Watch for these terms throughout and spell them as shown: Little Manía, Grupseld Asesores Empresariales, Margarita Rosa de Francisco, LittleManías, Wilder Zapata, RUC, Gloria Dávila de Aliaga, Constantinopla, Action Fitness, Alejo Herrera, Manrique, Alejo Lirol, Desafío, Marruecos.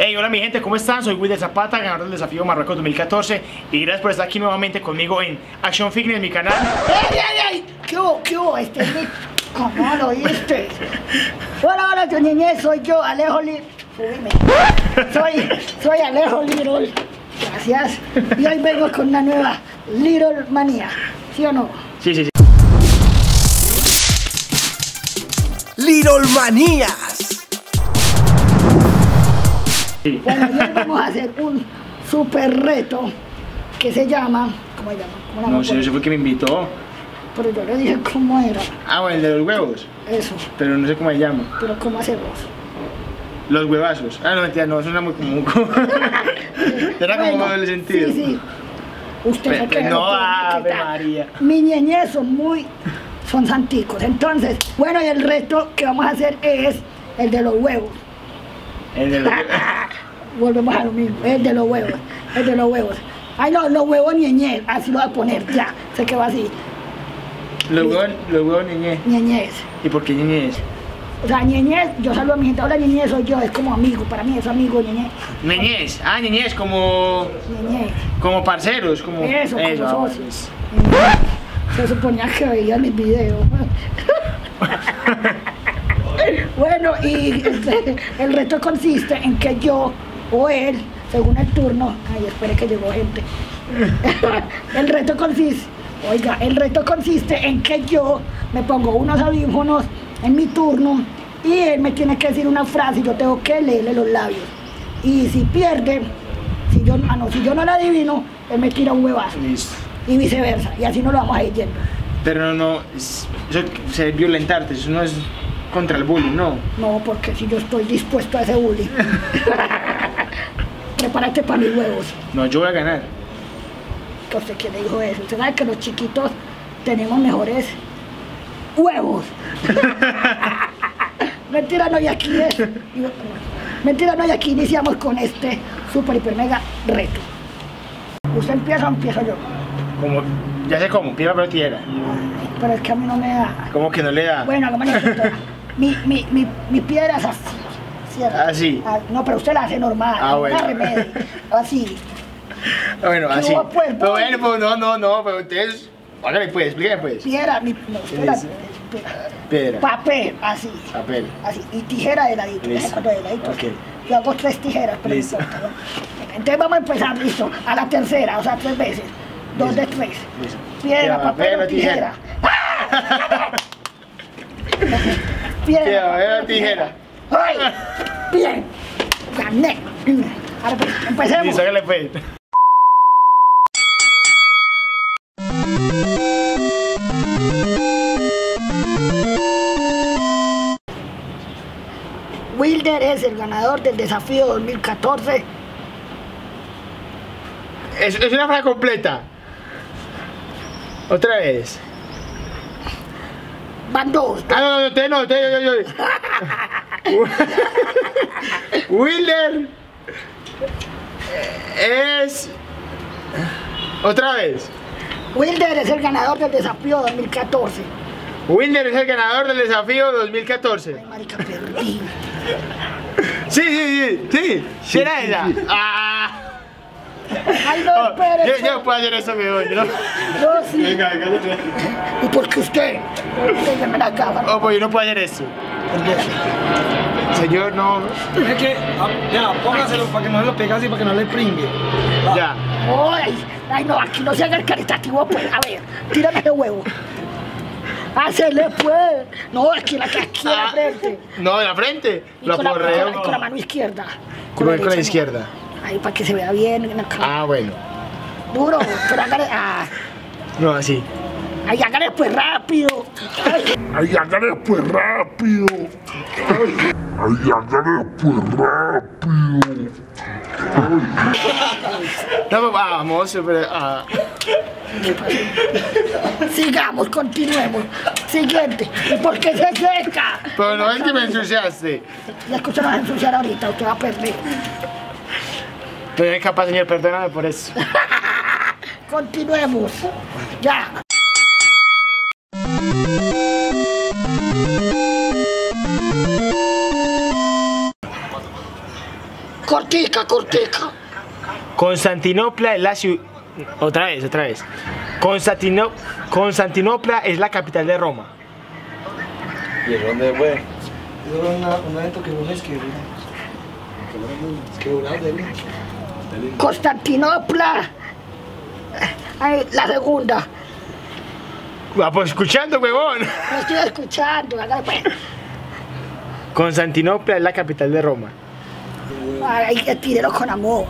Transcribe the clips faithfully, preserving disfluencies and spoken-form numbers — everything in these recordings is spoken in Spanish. Hey, hola mi gente, ¿cómo están? Soy Wilder Zapata, ganador del Desafío Marruecos dos mil catorce, y gracias por estar aquí nuevamente conmigo en Action Fitness, mi canal. ¡Ey, ay, ay! ¿Qué hubo? ¿Qué hubo? Este es mi canal, ¿oíste? Hola, hola, tu niñez, soy yo, Alejo Lirol. Soy, soy Alejo Lirol. Gracias. Y hoy vengo con una nueva Little Manía, ¿sí o no? Sí, sí, sí. Little Manías. Sí. Bueno, hoy vamos a hacer un super reto que se llama... ¿Cómo se llama? ¿Cómo no, si no sé, fue que me invitó. Pero yo le dije cómo era. Ah, bueno, el de los huevos. Eso. Pero no sé cómo se llama. Pero ¿cómo hacerlos? Los huevazos. Ah, no, mentira, no, eso era muy común. Era bueno, como doble sentido. Sí, sí. Usted me, se no, ave María. Mi niñez son muy... son santicos. Entonces, bueno, y el reto que vamos a hacer es el de los huevos. El de los huevos. Volvemos a lo mismo. El de los huevos. El de los huevos. Ay, no, los huevos ñeñez. Así lo voy a poner, ya. Se quedó así. Los huevos, los huevos ñeñez. Ñeñez. ¿Y por qué ñeñez? O sea, ñeñez, yo saludo a mi gente. Ahora ñeñez soy yo, es como amigo. Para mí es amigo ñeñez. Ñeñez. Ah, ñeñez, como... ñeñez. Como parceros, como... Eso, Eso. como socios. Ñeñez. Se suponía que veía mis videos. Bueno, y este, el reto consiste en que yo o él, según el turno... Ay, espere que llegó gente. El reto consiste... Oiga, el reto consiste en que yo me pongo unos audífonos en mi turno y él me tiene que decir una frase y yo tengo que leerle los labios. Y si pierde, si yo, ah, no, si yo no la adivino, él me tira un huevazo. Listo. Y viceversa, y así no lo vamos a ir yendo. Pero no, no, es, eso es violentarte, eso no es contra el bullying, no. No, porque si yo estoy dispuesto a ese bullying. Prepárate para mis huevos. No, yo voy a ganar. ¿Qué usted quién le dijo eso? Usted sabe que los chiquitos tenemos mejores huevos. Mentira, no, y aquí es. Mentira, no, y aquí iniciamos con este super, hiper, mega reto. ¿Usted empieza o empiezo yo? Como, ya sé cómo, piedra pero tierra. Pero es que a mí no me da. ¿Cómo que no le da? Bueno, lo manito. mi, mi, mi, mi piedra es así. ¿Cierto? Así. Ah, no, pero usted la hace normal. Ah, bueno. Remedio, así. Bueno, así. Vos, pues, pero vos, bueno, pues, no, no, no, pero ustedes. Hágale pues, explíqueme pues. Piedra, mi. No, usted la, piedra. piedra. Papel, así. Papel. Así. Y tijera de ladito. Listo. De ladito. Okay. Yo hago tres tijeras, pero listo. No importa, ¿no? Entonces vamos a empezar, listo. A la tercera, o sea, tres veces. Dos de tres. Piedra, papel o tijera. Piedra, papel o tijera. ¡Ay! ¡Bien! ¡Gané! Ahora empecemos. Listo, hágale pues. Wilder es el ganador del Desafío dos mil catorce. Es, es una frase completa. Otra vez. Van dos. Ah, no, no, usted no, usted, yo, yo, yo. Wilder es... Otra vez. Wilder es el ganador del Desafío dos mil catorce. Wilder es el ganador del Desafío dos mil catorce. Ay, marica, perdí. Sí, sí, sí, sí. Sí, era esa. Sí, sí. Ah. Ay, no, oh, yo, yo puedo hacer eso mejor, ¿no? No, sí. Venga, venga, venga. ¿Y por qué usted? Usted me la cámara. Oh, pues yo no puedo hacer eso. Señor, no. Es que, ya, póngaselo para que no lo pegue así, para que no le pringue. Ah. Ya. Ay, ay, no, aquí no se haga el caritativo, pues. A ver, tírame de huevo. Hacele, pues. No, aquí, la, aquí ah, la frente. No, de la frente. Y la con, la, con, la, con la mano izquierda. Con, con, la, con la izquierda. Ahí para que se vea bien en la cara. Ah, bueno. Duro, pero hágale. Ah. No, así. Ay, hágale pues rápido. Ay, ay, hágale pues rápido. Ay, ay, hágale pues rápido. Ay. No, vamos, pero. Ah. Sigamos, continuemos. Siguiente. ¿Por qué se seca? Pero no es que me ensuciaste. La escucha no va a ensuciar ahorita, usted va a perder. No es capaz, señor, perdóname por eso. Continuemos. Ya. Cortica, cortica. Constantinopla es la ciudad. Otra vez, otra vez. Constantino... Constantinopla es la capital de Roma. ¿Y es dónde fue? Es una, una de que no es que... Es que una de Constantinopla. Ay, la segunda. Va, pues escuchando, huevón. No estoy escuchando, ¿verdad? Constantinopla es la capital de Roma. Ay, que pídelo con amor.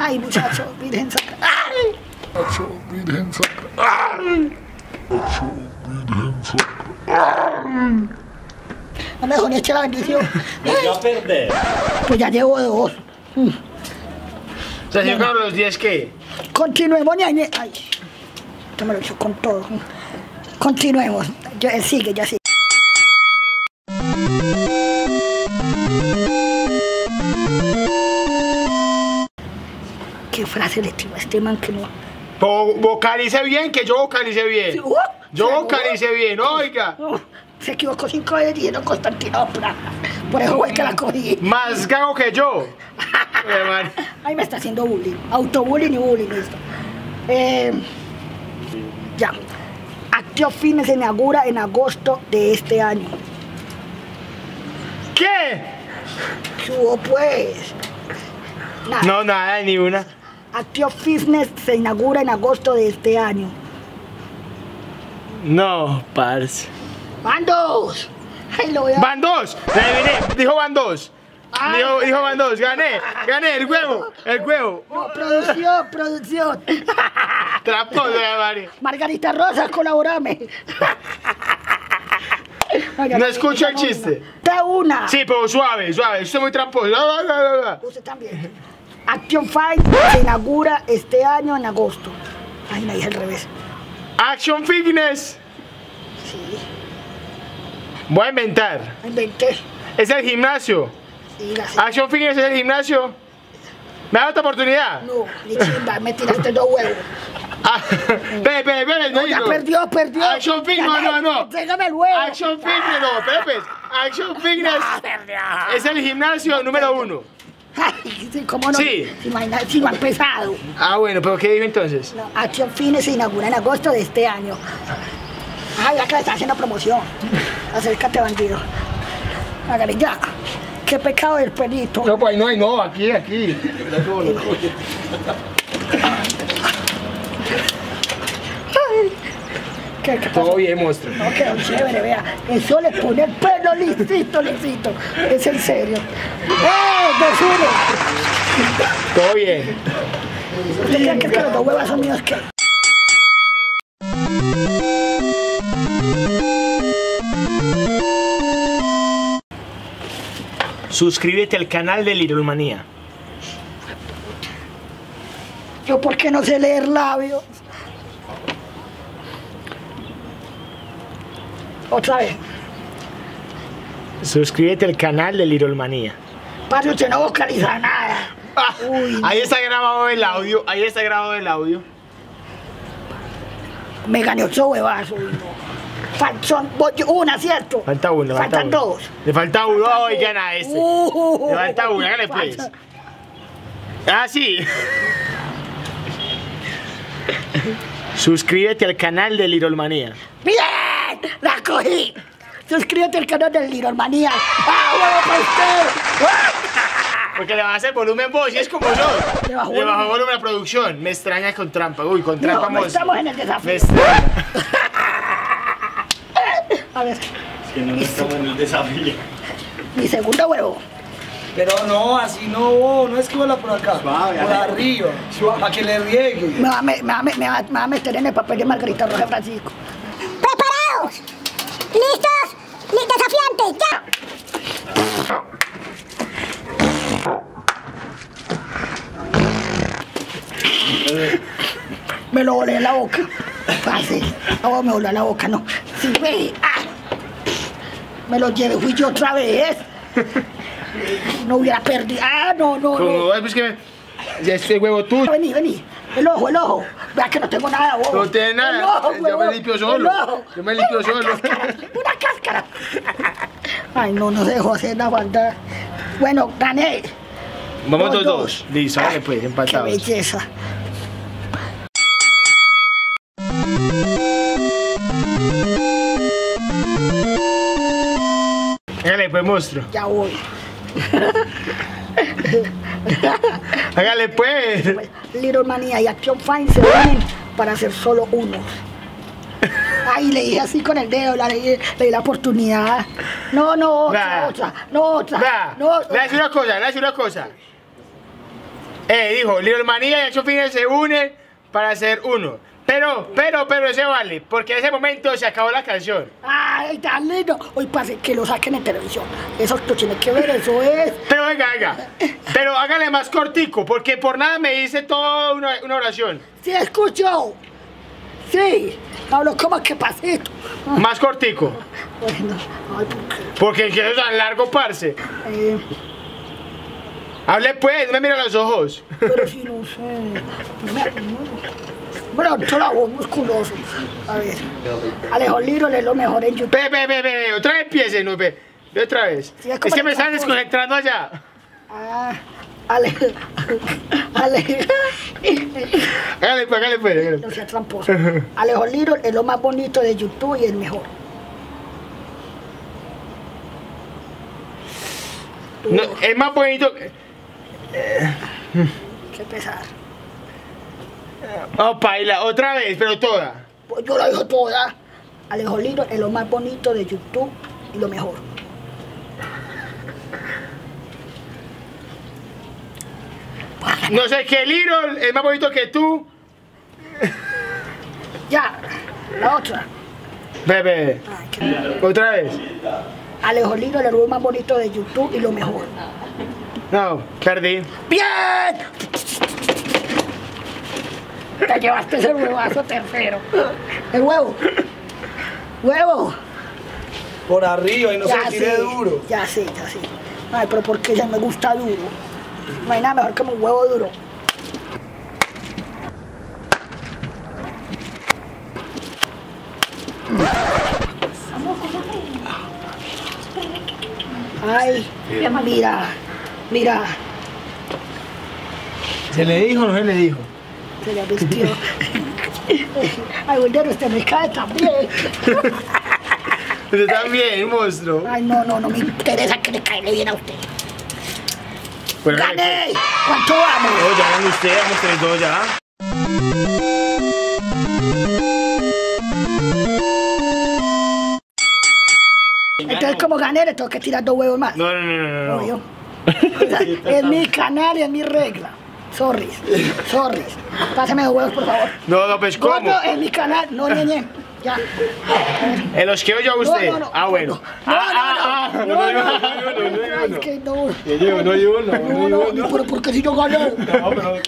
Ay, muchachos, virgen sacra. Ay, muchachos, virgen sacra. Ay, muchachos, virgen sacra. No me jodas, echa la bendición. Pues ya perdé. Pues ya llevo dos. O sea, yo creo los diez que... Continuemos, ñañe. Ay, yo me lo echo con todo. Continuemos. Yo, él sigue, ya sigue. ¿Qué frase le tiro a este man que no? Bo vocalice bien, que yo vocalice bien. ¿Sí? Uh, yo vocalice uh, bien, oiga. Uh, se equivocó cinco veces diciendo Constantinopla. Por eso fue que la cogí. Más gago que yo. Ahí me está haciendo bullying. Autobullying y bullying, esto. Eh, ya. Action Fitness se inaugura en agosto de este año. ¿Qué? ¿Qué hubo, pues? Nada. No, nada, ni una. Action Fitness se inaugura en agosto de este año. No, parce. ¡Van dos! Ay, lo voy a... ¡Van dos! Dijo van dos. Ah, dijo, dijo van dos, gané, gané, el huevo, el huevo. No, producción, producción. Traposo, María. Margarita Rosa, colaborame. Margarita, no escucho el chiste. Da una. Sí, pero suave, suave, usted es muy tramposo. Usted también. Action Fitness se inaugura este año en agosto. Ay, me dije al revés. Action Fitness. Sí. Voy a inventar. Inventé. Es el gimnasio. Dígase. Action Fitness es el gimnasio. ¿Me da otra oportunidad? No, ni chimba, me tiraste dos huevos. Pepe, Pepe, no, ya perdió, perdió. Action Fitness, no, no, no. Déjame el huevo. Action Fitness, no, Pepe. Action Fitness es el gimnasio número uno. Ay, ¿cómo no? Sí. Si lo han pesado. Ah, bueno, pero ¿qué digo entonces? No, Action Fitness se inaugura en agosto de este año. Ay, ya que le están haciendo promoción. Acércate, bandido. Hágale ya. Qué pecado del perrito. No, pues ahí no hay, no, aquí, aquí. ¿Qué, qué todo bien, monstruo. No, quedó chévere, vea. Eso le pone el pelo lisito, lisito. Es en serio. ¡Eh, decime! Todo bien. ¿Ustedes creen que los dos huevos son míos qué? Suscríbete al canal de Little Manía. Yo porque no sé leer labios. Otra vez. Suscríbete al canal de Little Manía. Padre, usted no vocaliza nada. Ah, uy, ahí no. Está grabado el audio. Ahí está grabado el audio. Me gané ocho huevazos. Faltan una, ¿cierto? Falta una, faltan falta dos. Le falta uno, hoy gana este. Le falta una, hágale pues. Ah, sí. Suscríbete al canal de Little Manía. ¡Bien! ¡La cogí! Suscríbete al canal de Little Manía. ¡Ah, huevo para usted! ¡Ah! Porque le bajás el volumen vos y es como yo. Le bajó volumen. volumen a producción. Me extraña con trampa. Uy, con trampa no, no estamos en el desafío. Me extraña. A ver. Es que no nos estamos en el desafío. Mi segundo huevo. Pero no, así no, no es que vuela por acá. Suave, por arriba. Suave. Para que le riegue. Me va, me, me, va, me, va, me va a meter en el papel de Margarita Rosa de Francisco. ¡Preparados! ¡Listos! ¡Desafiantes! ¡Ya! Me lo volé en la boca. Fácil. No, me voló en la boca, no. Sí, me... Ah. Me lo llevé, fui yo otra vez. No hubiera perdido. Ah, no, no, no. Es que me... Este huevo tuyo. Vení, vení. El ojo, el ojo. Vea que no tengo nada, vos. No tiene nada. Ojo, yo me limpio solo. Yo me limpio solo. Una cáscara. Ay, no, no se dejó hacer la maldad. Bueno, gané. Vamos dos, dos. dos. Listo, vale, pues, empatados. Qué belleza. Hágale, pues, monstruo. Ya voy. Hágale, pues. Little Manía y Action Fitness se unen para hacer solo uno. Ay, le dije así con el dedo, le dije, le di la oportunidad. No, no, otra, nah. otra, no, otra. Nah. No, otra. Le voy a decir una cosa, le voy a decir una cosa. Eh, dijo, Little Manía y Action Fitness se unen para hacer uno. Pero, pero, pero ese vale, porque en ese momento se acabó la canción. Ay, tan lindo. Hoy pase que lo saquen en televisión. Eso tú tienes que ver, eso es. Pero venga, venga. Pero hágale más cortico, porque por nada me dice toda una, una oración. Sí, escucho. Sí, hablo como que pasito. Más cortico. Bueno, ay, ¿por qué? Porque el que es tan largo, parce. Eh. Hable pues, no me mira los ojos. Pero si no sé. No me acuerdo. Bueno, yo la voz musculoso. A ver. Alejo Lirol es lo mejor en YouTube. Ve, ve, ve, ve. Otra vez empiecen, no ve. Ve otra vez. Sí, es, es que me están desconcentrando allá. Ah, Alejo. Alejo. Hágale, pues, hágale, pues. No sea tramposo. Alejo Lirol es lo más bonito de YouTube y el mejor. No, es más bonito. Eh. Qué pesar. Oh, paila, otra vez, pero toda. Pues yo la digo toda. Alejo Lirol es lo más bonito de YouTube y lo mejor. No sé, que Lirol es más bonito que tú. Ya, la otra. Bebe. Ay, qué... Otra vez. Alejo Lirol es lo más bonito de YouTube y lo mejor. No, perdí. ¡Bien! Te llevaste ese huevazo tercero. El huevo. Huevo. Por arriba y no ya se tire sí, duro. Ya sí, ya sí. Ay, pero porque ya me gusta duro. No hay nada mejor que un huevo duro. Ay, mira, mira. ¿Se le dijo o no se le dijo? Se la vistió. Ay, Wilder, usted me cae también. Usted también, monstruo. Ay, no, no, no me interesa que le caiga bien a usted. Bueno, ¡gané! Pues. ¿Cuánto vamos? No, ya van ustedes, vamos ustedes dos ya. Entonces, como gané, le tengo que tirar dos huevos más. No, no, no, no. no. Yo. Es mi canal y es mi regla. Sorry, sorry. Pásame los huevos, por favor. No, no, pues ¿cómo? No, en mi canal, no, niñe. Ya. En los quiero yo a usted. No, no, no. Ah, bueno. Ah, ah, no, no, no, no, no, es que no. Yo no hay uno, no, no, no. Pero ¿por qué si yo gané? No, pero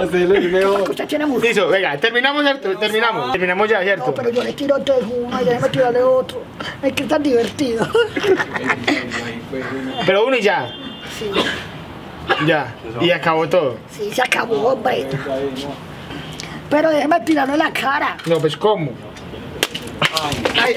hacerle el mejor. Usted tiene mucho. Listo, venga, terminamos, ¿cierto? Terminamos. Terminamos ya, ¿cierto? No, pero yo le tiro entonces uno y déjeme tirarle otro. Es que es tan divertido. Pero uno y ya. Sí. Ya, y acabó todo. Sí, se acabó, hombre. Pero déjeme tirarlo en la cara. No, pues ¿cómo? Ay, ay.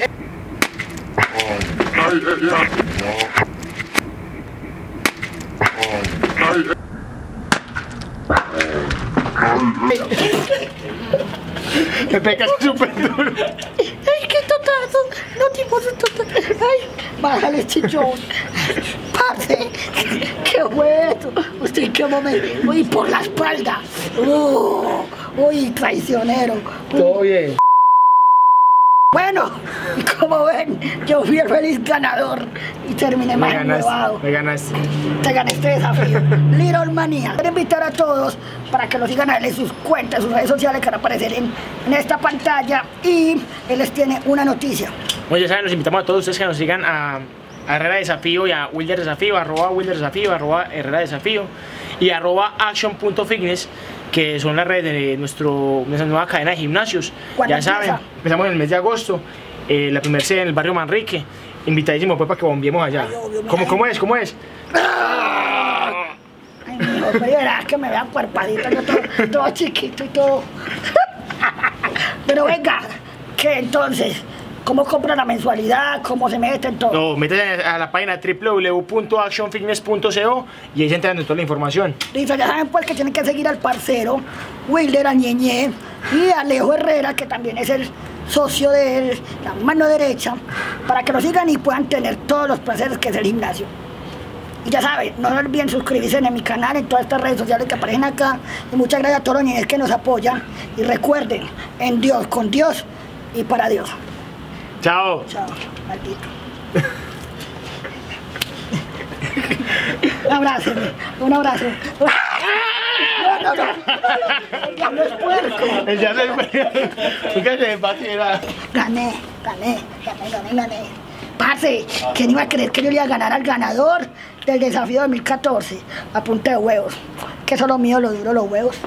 Me pegas súper duro. Ay, qué totazo. No te importa totazo. Ay, bájale, chichón. Parce, qué bueno. Usted en qué momento. Uy, por la espalda. Uh, uy, traicionero. Todo bien. Bueno, como ven, yo fui el feliz ganador y terminé más innovado. Me ganaste. Te gané este desafío. Little Manía. Quiero invitar a todos para que los sigan a él en sus cuentas, sus redes sociales que van a aparecer en, en esta pantalla. Y él les tiene una noticia. Bueno, ya saben, los invitamos a todos ustedes que nos sigan a Herrera Desafío y a Wilder Desafío, arroba Wilder Desafío, arroba Herrera Desafío y arroba action punto fitness, que son las redes de nuestro, nuestra nueva cadena de gimnasios. Ya saben, empieza? empezamos en el mes de agosto, eh, la primera sede en el barrio Manrique. Invitadísimo pues para que bombiemos allá. Ay, obvio, ¿Cómo, ¿Cómo es? ¿Cómo es? Ay, Dios, pero verás que me vean cuerpadito, yo todo, todo chiquito y todo. Pero venga, que entonces, cómo compro la mensualidad, cómo se meten todo. No, métete a la página doble u doble u doble u punto action fitness punto co y ahí se entran de toda la información. Listo, ya saben pues que tienen que seguir al parcero Wilder Añeñe y Alejo Herrera, que también es el socio de él, la mano derecha, para que lo sigan y puedan tener todos los placeres que es el gimnasio. Y ya saben, no se olviden suscribirse en mi canal, en todas estas redes sociales que aparecen acá. Y muchas gracias a todos los niños que nos apoyan. Y recuerden, en Dios, con Dios y para Dios. Chao. Chao, maldito. Un abrazo, un abrazo. No, no, no, el diablo es puerco. El diablo es puerco. Nunca se empatía. Gané, gané, gané, gané, gané. Parce, ¿quién iba a creer que yo iba a ganar al ganador del desafío dos mil catorce? A punta de huevos. Que eso es lo mío, lo duro, los huevos.